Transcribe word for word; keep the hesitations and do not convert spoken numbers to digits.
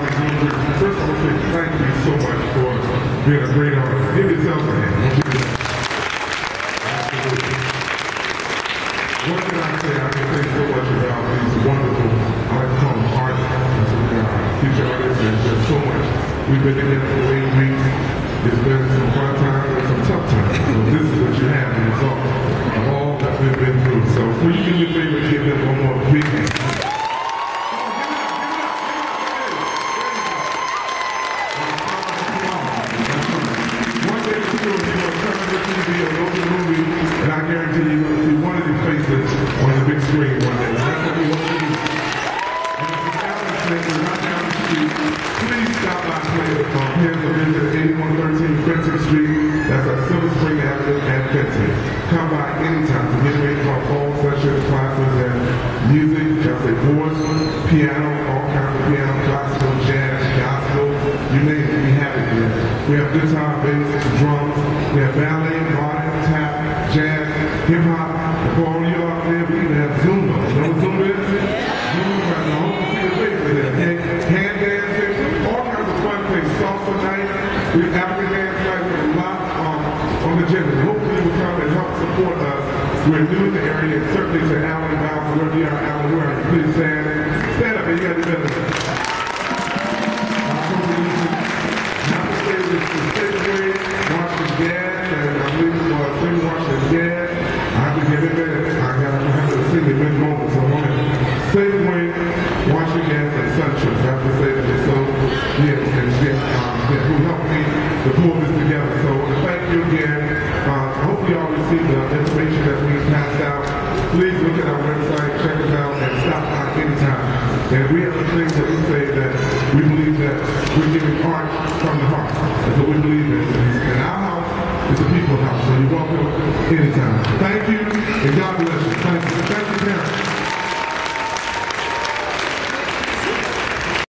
opportunity. First of all, thank you so much for being a great artist. Give yourself a hand. Absolutely. What can I say? I can say so much about these wonderful, I like to call them artists, future artists, and just so much. We've been together for eight weeks. It's been some hard times and some tough times. So this is what you have in the result of all that we've been through. So will you do me a favor and give them one more big hand? Come by anytime to get ready for fall sessions, classes, and music. Just a voice, piano, all kinds of piano, classical, jazz, gospel, you name it, we have it here. We have guitar, bass, drums, we have ballet, modern, tap, jazz, hip hop. For all you out there, we even have Zumba. You know what Zumba is? Zumba got the whole city face in there. Hand, hand dancing, all kinds of fun things. Salsa night, we have African dance night, we have a lot um, on the gym. Support us. We're new in the area, certainly to Alan Bowser. Wherever you are, Alan, where are you? Please stand. Stand up and you got to do it. Not to say this is February, Washington Gas, and I believe it was Saint Washington Gas. I have to give it back. I got to have to sing it in moment, so I'm going to same way, Washington Gas and SunTrust. I have to say that it's so, yes, and yes, um, yes, who helped me to pull this together. So thank you again. The information that we passed out, please look at our website, check it out, and stop by anytime. And we have a thing that we say that we believe that we're giving art from the heart. That's what we believe in. And our house is a people's house, so you're welcome anytime. Thank you, and God bless you. Thank